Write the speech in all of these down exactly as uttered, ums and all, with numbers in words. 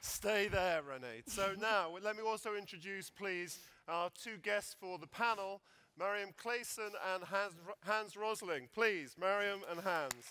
Stay there, René. So now, let me also introduce, please, our two guests for the panel, Mariam Claeson and Hans, Hans Rosling. Please, Mariam and Hans.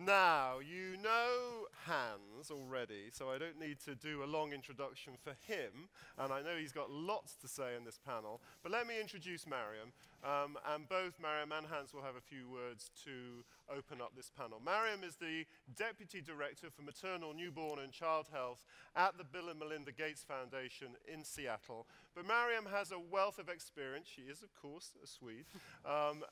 Now, you know Hans already, so I don't need to do a long introduction for him, and I know he's got lots to say in this panel, but let me introduce Mariam, um, and both Mariam and Hans will have a few words to open up this panel. Mariam is the Deputy Director for Maternal, Newborn and Child Health at the Bill and Melinda Gates Foundation in Seattle, but Mariam has a wealth of experience. She is, of course, a Swede. Um,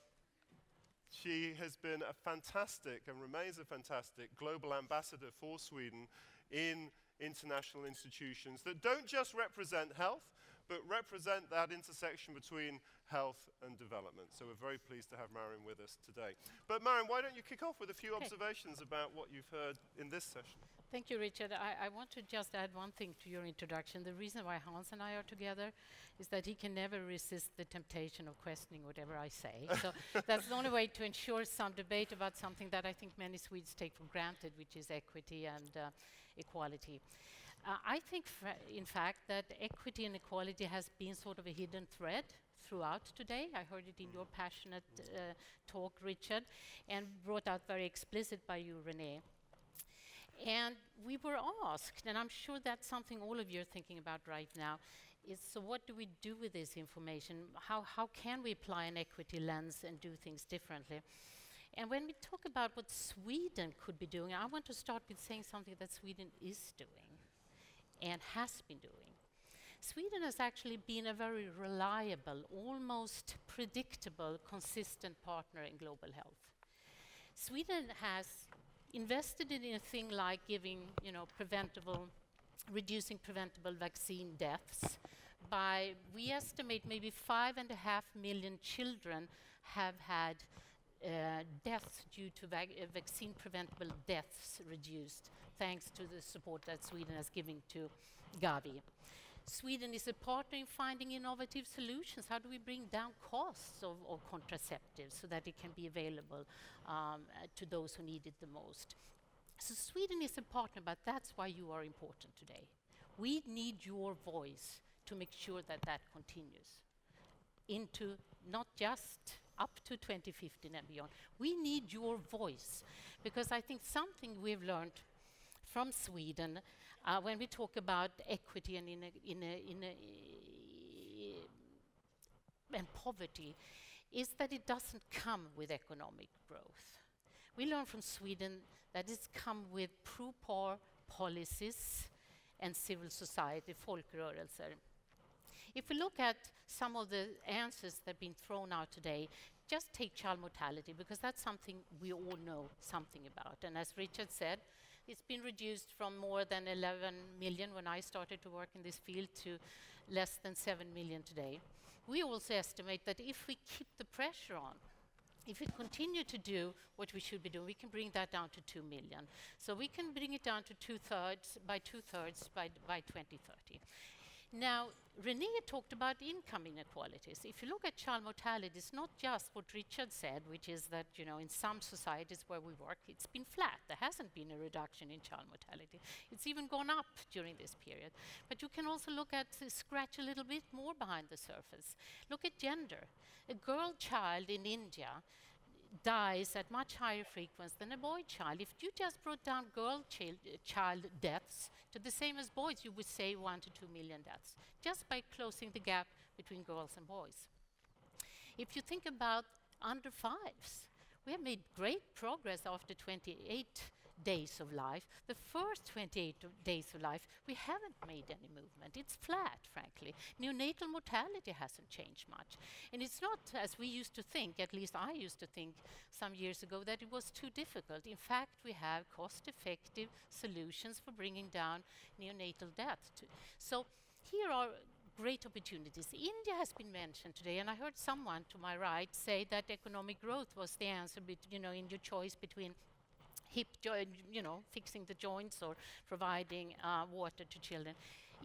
She has been a fantastic, and remains a fantastic, global ambassador for Sweden in international institutions that don't just represent health, but represent that intersection between health and development. So we're very pleased to have Mariam with us today. But Mariam, why don't you kick off with a few okay. observations about what you've heard in this session? Thank you, Richard. I, I want to just add one thing to your introduction. The reason why Hans and I are together is that he can never resist the temptation of questioning whatever I say. So that's the only way to ensure some debate about something that I think many Swedes take for granted, which is equity and uh, equality. Uh, I think, in fact, that equity and equality has been sort of a hidden thread throughout today. I heard it in your passionate uh, talk, Richard, and brought out very explicit by you, René. And we were asked, and I'm sure that's something all of you are thinking about right now, is so what do we do with this information? How, how can we apply an equity lens and do things differently? And when we talk about what Sweden could be doing, I want to start with saying something that Sweden is doing and has been doing. Sweden has actually been a very reliable, almost predictable, consistent partner in global health. Sweden has invested in a thing like giving, you know, preventable, reducing preventable vaccine deaths by, we estimate, maybe five and a half million children have had Uh, deaths due to vac uh, vaccine-preventable deaths reduced, thanks to the support that Sweden has given to Gavi. Sweden is a partner in finding innovative solutions. How do we bring down costs of, of contraceptives so that it can be available um, uh, to those who need it the most? So Sweden is a partner, but that's why you are important today. We need your voice to make sure that that continues into not just up to twenty fifteen and beyond. We need your voice, because I think something we've learned from Sweden uh, when we talk about equity and, in a, in a, in a, and poverty is that it doesn't come with economic growth. We learned from Sweden that it's come with pro-poor policies and civil society, folkrörelser. If we look at some of the answers that have been thrown out today, just take child mortality, because that's something we all know something about. And as Richard said, it's been reduced from more than eleven million when I started to work in this field to less than seven million today. We also estimate that if we keep the pressure on, if we continue to do what we should be doing, we can bring that down to two million. So we can bring it down to two-thirds by two-thirds by, by twenty thirty. Now, René talked about income inequalities. If you look at child mortality, it's not just what Richard said, which is that, you know, in some societies where we work, it's been flat. There hasn't been a reduction in child mortality. It's even gone up during this period. But you can also look at, uh, scratch a little bit more behind the surface. Look at gender. A girl child in India dies at much higher frequency than a boy child. If you just brought down girl child, uh, child deaths to the same as boys, you would save one to two million deaths, just by closing the gap between girls and boys. If you think about under fives, we have made great progress after twenty-eight days of life. The first twenty-eight days of life, we haven't made any movement. It's flat, frankly. Neonatal mortality hasn't changed much. And it's not, as we used to think, at least I used to think some years ago, that it was too difficult. In fact, we have cost-effective solutions for bringing down neonatal death too. So here are great opportunities. India has been mentioned today, and I heard someone to my right say that economic growth was the answer, you know, in your choice between hip, you know, fixing the joints or providing uh, water to children.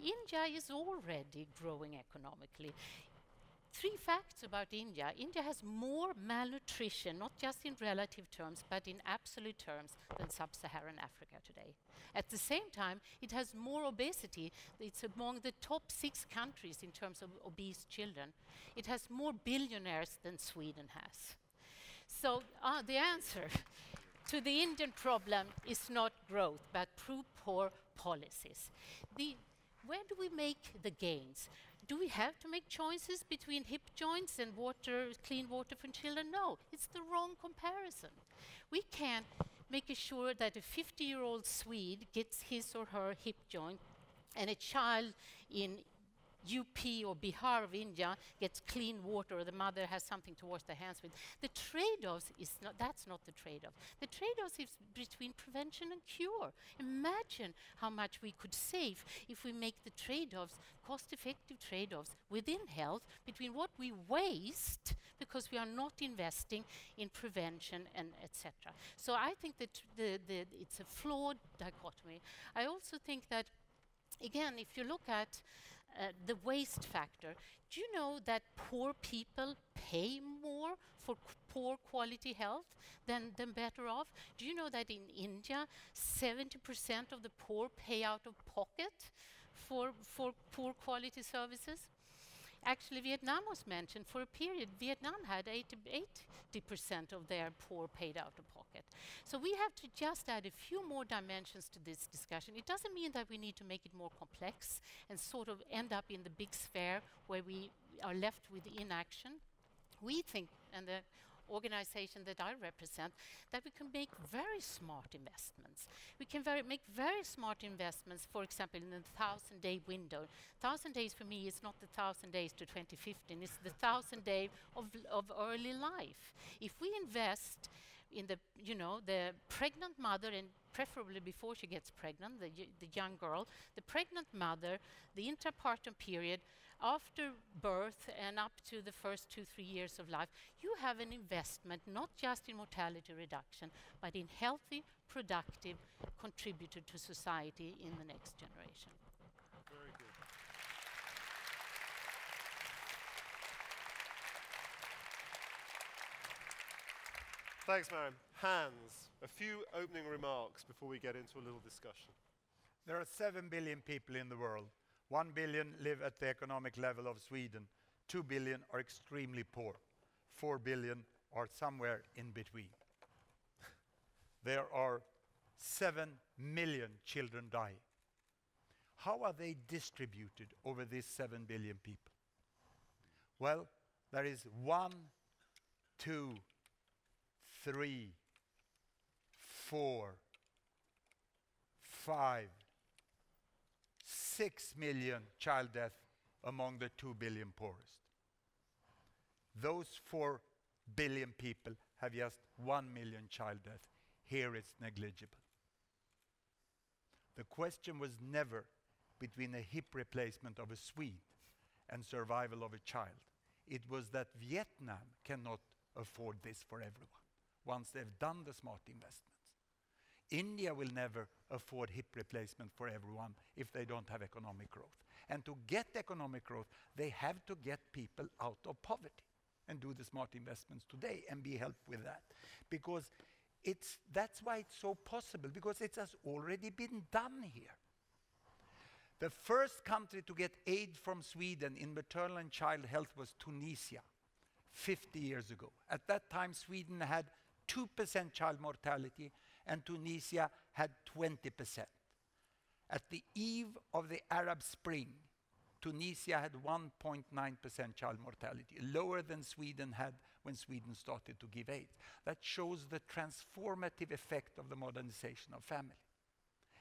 India is already growing economically. Three facts about India. India has more malnutrition, not just in relative terms, but in absolute terms, than sub-Saharan Africa today. At the same time, it has more obesity. It's among the top six countries in terms of obese children. It has more billionaires than Sweden has. So uh, the answer to the Indian problem is not growth, but pro-poor policies. The Where do we make the gains? Do we have to make choices between hip joints and water, clean water for children? No, it's the wrong comparison. We can't make sure that a fifty-year-old Swede gets his or her hip joint and a child in U P or Bihar of India gets clean water, or the mother has something to wash their hands with. The trade-offs is not, that's not the trade-off. The trade-offs is between prevention and cure. Imagine how much we could save if we make the trade-offs, cost-effective trade-offs within health, between what we waste because we are not investing in prevention and et cetera. So I think that the, the, it's a flawed dichotomy. I also think that, again, if you look at uh, the waste factor, do you know that poor people pay more for poor quality health than, than better off? Do you know that in India, seventy percent of the poor pay out of pocket for, for poor quality services? Actually, Vietnam was mentioned for a period. Vietnam had eighty percent of their poor paid out of pocket. So we have to just add a few more dimensions to this discussion. It doesn't mean that we need to make it more complex and sort of end up in the big sphere where we are left with inaction. We think, and the organization that I represent, that we can make very smart investments. We can very make very smart investments, for example, in the thousand-day window. Thousand days for me is not the thousand days to twenty fifteen, it's the thousand day of, of early life. If we invest in the, you know, the pregnant mother, and preferably before she gets pregnant, the, the young girl, the pregnant mother, the intrapartum period, after birth and up to the first two, three years of life, you have an investment not just in mortality reduction, but in healthy, productive contributor to society in the next generation. Very good. Thanks, Mariam. Hans, a few opening remarks before we get into a little discussion. There are seven billion people in the world. One billion live at the economic level of Sweden. Two billion are extremely poor. Four billion are somewhere in between. There are seven million children dying. How are they distributed over these seven billion people? Well, there is one, two, three, four, five, six million child deaths among the two billion poorest. Those four billion people have just one million child deaths. Here it's negligible. The question was never between a hip replacement of a Swede and survival of a child. It was that Vietnam cannot afford this for everyone, once they've done the smart investments. India will never afford hip replacement for everyone if they don't have economic growth. And to get economic growth, they have to get people out of poverty and do the smart investments today and be helped with that. Because it's, that's why it's so possible, because it has already been done here. The first country to get aid from Sweden in maternal and child health was Tunisia, fifty years ago. At that time, Sweden had two percent child mortality and Tunisia had twenty percent. At the eve of the Arab Spring, Tunisia had one point nine percent child mortality, lower than Sweden had when Sweden started to give aid. That shows the transformative effect of the modernization of family.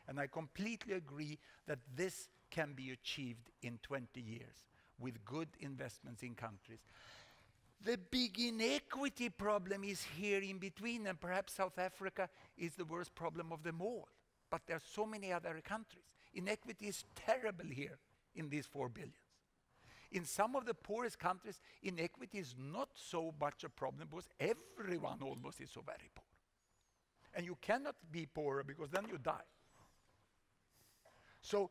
And I completely agree that this can be achieved in twenty years with good investments in countries. The big inequity problem is here in between, and perhaps South Africa is the worst problem of them all. But there are so many other countries. Inequity is terrible here in these four billions. In some of the poorest countries, inequity is not so much a problem because everyone almost is so very poor. And you cannot be poorer because then you die. So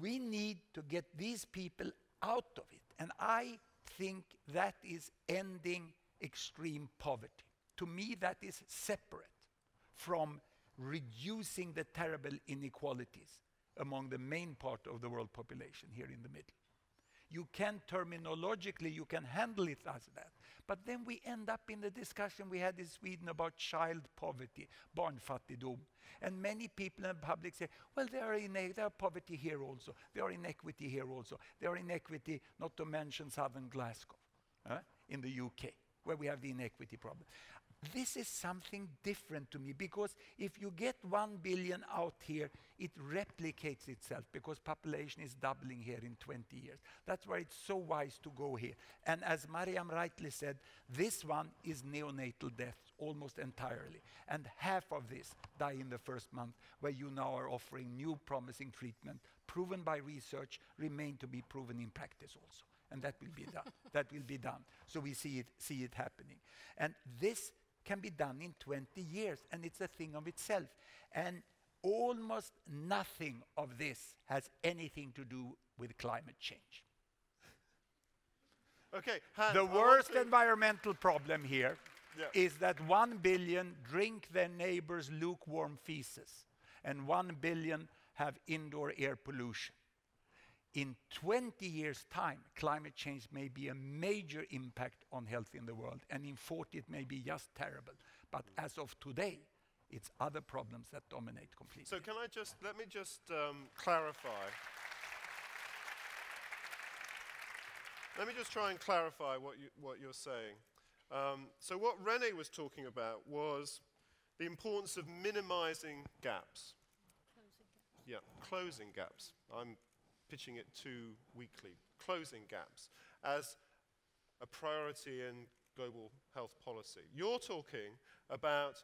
we need to get these people out of it. And I think that is ending extreme poverty. To me, that is separate from reducing the terrible inequalities among the main part of the world population here in the middle. You can terminologically, you can handle it as that. But then we end up in the discussion we had in Sweden about child poverty, barnfattigdom. And many people in the public say, well, there are, there are poverty here also. There are inequity here also. There are inequity, not to mention southern Glasgow, uh, in the U K, where we have the inequity problem. This is something different to me, because if you get one billion out here, it replicates itself, because population is doubling here in twenty years. That's why it's so wise to go here. And as Mariam rightly said, this one is neonatal death almost entirely. And half of this die in the first month, where you now are offering new promising treatment, proven by research, remain to be proven in practice also. And that will be done. That will be done. So we see it, see it happening. And this can be done in twenty years, and it's a thing of itself. And almost nothing of this has anything to do with climate change. Okay, Hans, the worst environmental problem here yeah. is that one billion drink their neighbor's lukewarm feces, and one billion have indoor air pollution. In twenty years' time, climate change may be a major impact on health in the world, and in forty it may be just terrible. But as of today, it's other problems that dominate completely. So can I just, let me just um, clarify. Let me just try and clarify what, you, what you're saying. Um, so what René was talking about was the importance of minimizing gaps. Closing gaps. Yeah, closing gaps. I'm pitching it to weekly, closing gaps, as a priority in global health policy. You're talking about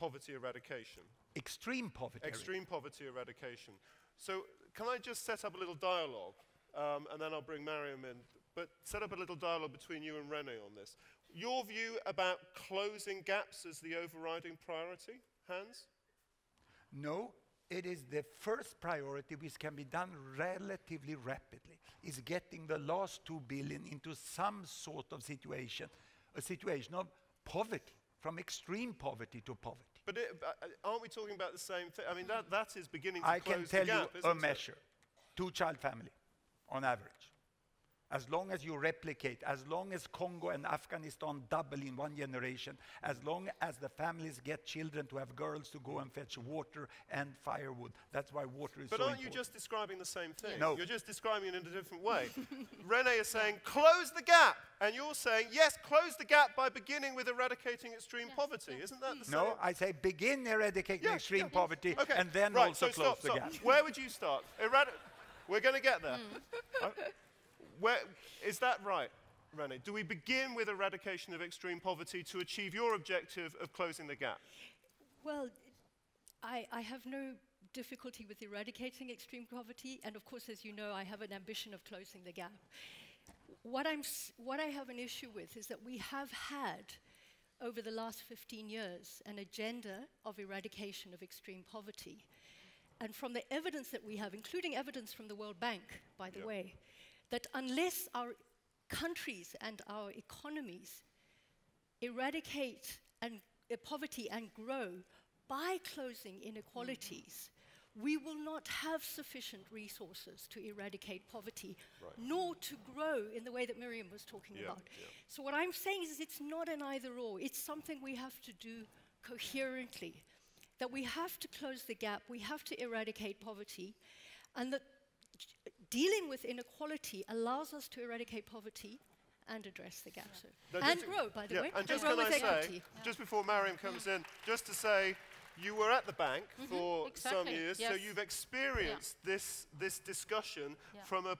poverty eradication. Extreme poverty. Extreme poverty eradication. So can I just set up a little dialogue, um, and then I'll bring Mariam in, but set up a little dialogue between you and René on this. Your view about closing gaps as the overriding priority, Hans? No. It is the first priority, which can be done relatively rapidly, is getting the last two billion into some sort of situation, a situation of poverty, from extreme poverty to poverty. But it, aren't we talking about the same thing? I mean, that, that is beginning to I close the gap, I can tell you a measure. Two-child family, on average. As long as you replicate, as long as Congo and Afghanistan double in one generation, as long as the families get children to have girls to go and fetch water and firewood. That's why water is so important. But aren't you just describing the same thing? No. You're just describing it in a different way. René is saying, close the gap. And you're saying, yes, close the gap by beginning with eradicating extreme yes, poverty. Yes, Isn't that the same? No, I say begin eradicating yes, extreme yes, poverty okay. and then right, also so close stop, the stop. gap. Where would you start? Eradi We're going to get there. Mm. Where, is that right, René? Do we begin with eradication of extreme poverty to achieve your objective of closing the gap? Well, I, I have no difficulty with eradicating extreme poverty, and of course, as you know, I have an ambition of closing the gap. What, I'm, what I have an issue with is that we have had, over the last fifteen years, an agenda of eradication of extreme poverty. And from the evidence that we have, including evidence from the World Bank, by the yep. way, that unless our countries and our economies eradicate and, uh, poverty and grow by closing inequalities, mm. we will not have sufficient resources to eradicate poverty, right. nor to grow in the way that Miriam was talking yeah, about. Yeah. So what I'm saying is it's not an either-or. It's something we have to do coherently, that we have to close the gap, we have to eradicate poverty, and that dealing with inequality allows us to eradicate poverty and address the gap. So. No, and grow, by the yeah, way. And, and just grow can with I equity. Say, yeah. just before Mariam comes yeah. in, just to say, you were at the bank mm-hmm, for exactly. some years, yes. so you've experienced yeah. this, this discussion yeah. from a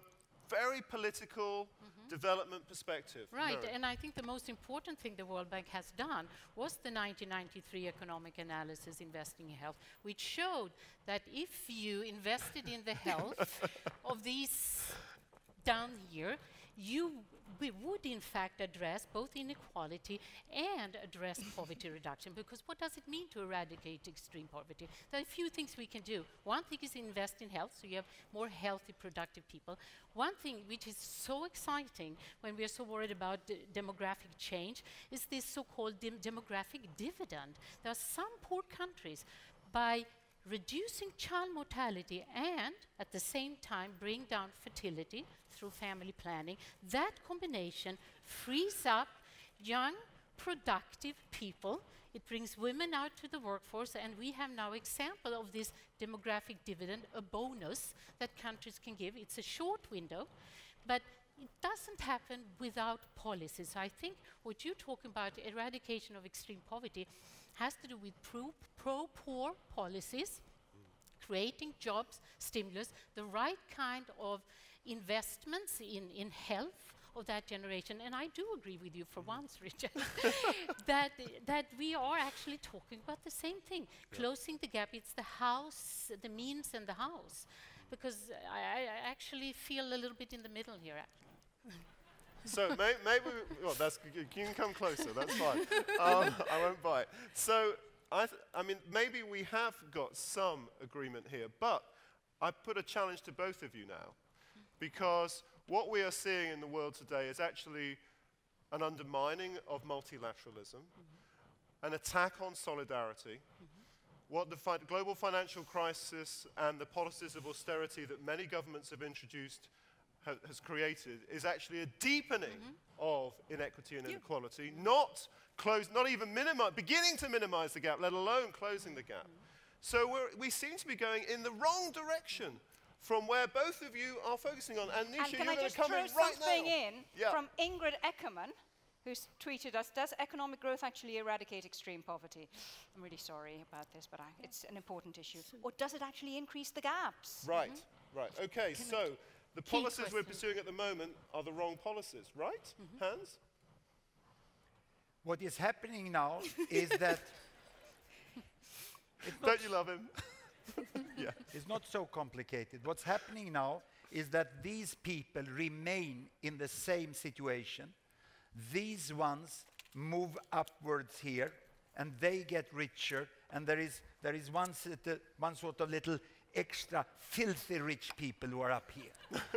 very political mm-hmm. development perspective. Right, Mariam. And I think the most important thing the World Bank has done was the nineteen ninety-three economic analysis, Investing in Health, which showed that if you invested in the health of these down here, you we would in fact address both inequality and address poverty reduction. Because what does it mean to eradicate extreme poverty? There are a few things we can do. One thing is invest in health, so you have more healthy, productive people. One thing which is so exciting when we are so worried about de demographic change is this so-called de demographic dividend. There are some poor countries, by reducing child mortality and at the same time bring down fertility through family planning, that combination frees up young, productive people. It brings women out to the workforce, and we have now example of this demographic dividend, a bonus that countries can give. It's a short window, but it doesn't happen without policies. I think what you're talking about, eradication of extreme poverty, has to do with pro-poor policies, creating jobs, stimulus, the right kind of investments in, in health of that generation. And I do agree with you for mm. once, Richard, that, that we are actually talking about the same thing, yeah. closing the gap. It's the house, the means and the house. Because I, I actually feel a little bit in the middle here. So may, maybe, we, well, that's, you can come closer, that's fine. um, I won't bite. So, I, th I mean, maybe we have got some agreement here, but I put a challenge to both of you now, because what we are seeing in the world today is actually an undermining of multilateralism, mm-hmm. an attack on solidarity, mm-hmm. what the fi global financial crisis and the policies of austerity that many governments have introduced ha has created is actually a deepening mm-hmm. of inequity and inequality, yeah. not close, not even minimi beginning to minimize the gap, let alone closing the gap. Mm-hmm. So we're, we seem to be going in the wrong direction from where both of you are focusing on. And Nisha, you're going to come in right now. And can I just throw something in yeah. from Ingrid Eckermann, who's tweeted us, does economic growth actually eradicate extreme poverty? I'm really sorry about this, but I, yeah. it's an important issue. So or does it actually increase the gaps? Right, mm-hmm. right. Okay, can so the policies question. we're pursuing at the moment are the wrong policies, right, mm-hmm. Hans? What is happening now is that... Don't you love him? yeah. It's not so complicated. What's happening now is that these people remain in the same situation. These ones move upwards here, and they get richer. And there is, there is one, one sort of little extra filthy rich people who are up here.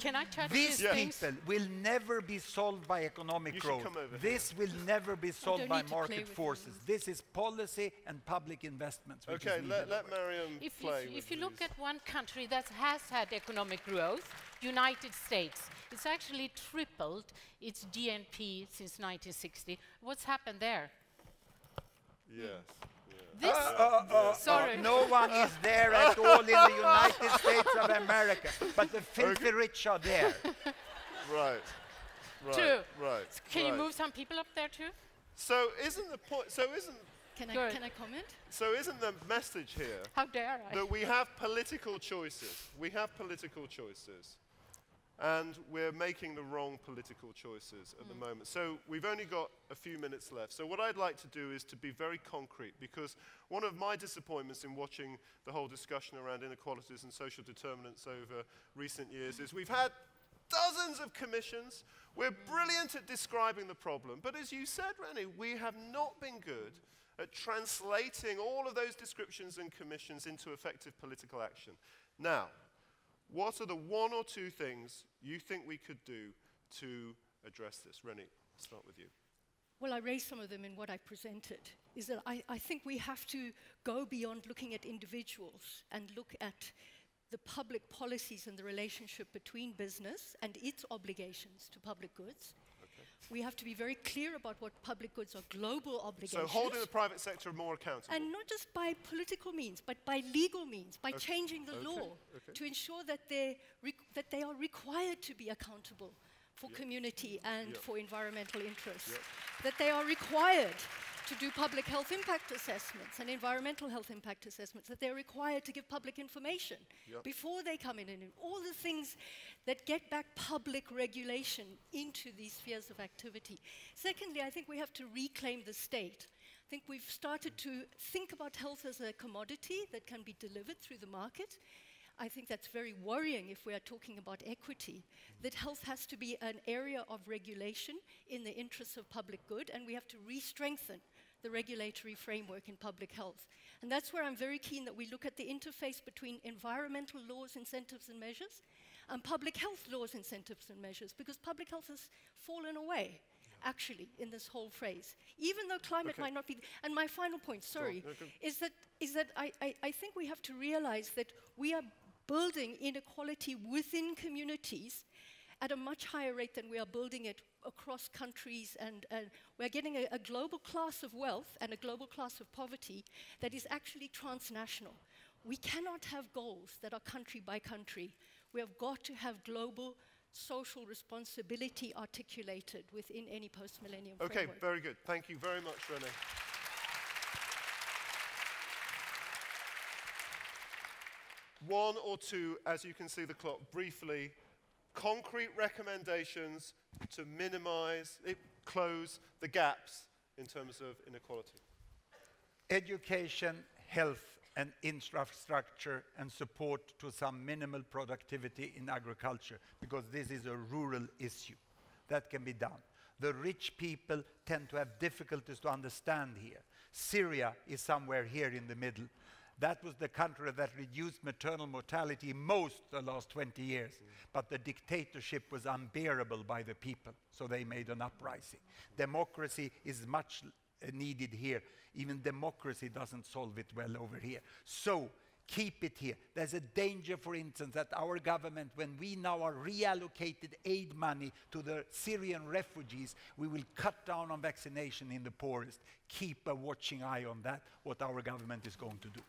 Can I touch These yeah. people will never be solved by economic you growth. This here. will never be solved by market forces. You. This is policy and public investments. Okay, let, let Mariam if play. You, if you look at one country that has had economic growth, United States, it's actually tripled its G N P since nineteen sixty. What's happened there? Yes. This uh, uh, uh, Sorry. Uh, no one is there at all in the United States of America, but the filthy okay. rich are there. right, right, True. right. So can right. you move some people up there too? So isn't the point? So isn't? Can I Good. can I comment? So isn't the message here? How dare I? That we have political choices. We have political choices, and we're making the wrong political choices at mm. the moment. So we've only got a few minutes left. So what I'd like to do is to be very concrete, because one of my disappointments in watching the whole discussion around inequalities and social determinants over recent years is we've had dozens of commissions. We're brilliant at describing the problem. But as you said, René, we have not been good at translating all of those descriptions and commissions into effective political action. Now, what are the one or two things you think we could do to address this? René, I'll start with you. Well, I raised some of them in what I presented, is that I, I think we have to go beyond looking at individuals and look at the public policies and the relationship between business and its obligations to public goods. Okay. We have to be very clear about what public goods are global obligations. So holding the private sector more accountable. And not just by political means, but by legal means, by okay. changing the okay. law okay. to ensure that, that they are required to be accountable for yep. community and yep. for environmental interests. Yep. That they are required to do public health impact assessments and environmental health impact assessments, that they're required to give public information yep. before they come in, and all the things that get back public regulation into these spheres of activity. Secondly, I think we have to reclaim the state. I think we've started to think about health as a commodity that can be delivered through the market. I think that's very worrying if we are talking about equity, that health has to be an area of regulation in the interests of public good, and we have to re-strengthen the regulatory framework in public health. And that's where I'm very keen that we look at the interface between environmental laws, incentives and measures, and public health laws, incentives and measures, because public health has fallen away, actually, in this whole phrase, even though climate okay. might not be. And my final point, sorry, no, okay. is that, is that I, I, I think we have to realize that we are building inequality within communities at a much higher rate than we are building it across countries, and uh, we're getting a, a global class of wealth and a global class of poverty that is actually transnational. We cannot have goals that are country by country. We have got to have global social responsibility articulated within any post-millennium okay, framework. Okay, very good. Thank you very much, René. One or two, as you can see the clock, briefly, concrete recommendations to minimize, it, close the gaps in terms of inequality. Education, health, and infrastructure and support to some minimal productivity in agriculture, because this is a rural issue. That can be done. The rich people tend to have difficulties to understand here. Syria is somewhere here in the middle. That was the country that reduced maternal mortality most the last twenty years, mm. but the dictatorship was unbearable by the people, so they made an uprising. Democracy is much needed here. Even democracy doesn't solve it well over here. So keep it here. There's a danger, for instance, that our government, when we now are reallocated aid money to the Syrian refugees, we will cut down on vaccination in the poorest. Keep a watching eye on that, what our government is going to do.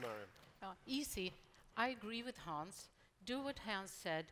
Mariam. Oh, easy. I agree with Hans. Do what Hans said,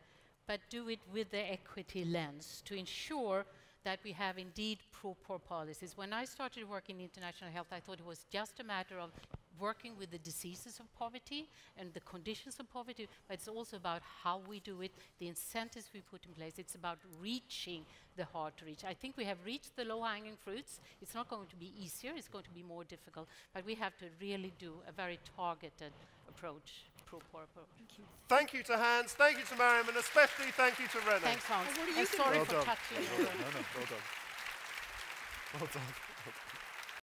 but do it with the equity lens to ensure that we have indeed pro-poor policies. When I started working in international health, I thought it was just a matter of working with the diseases of poverty and the conditions of poverty, but it's also about how we do it, the incentives we put in place. It's about reaching the hard to reach. I think we have reached the low-hanging fruits. It's not going to be easier, it's going to be more difficult, but we have to really do a very targeted approach, pro-poor approach. Thank you. Thank you to Hans, thank you to Mariam, and especially thank you to René. Thanks, Hans. And what are you and sorry well for done. touching well you. Well done. Well done.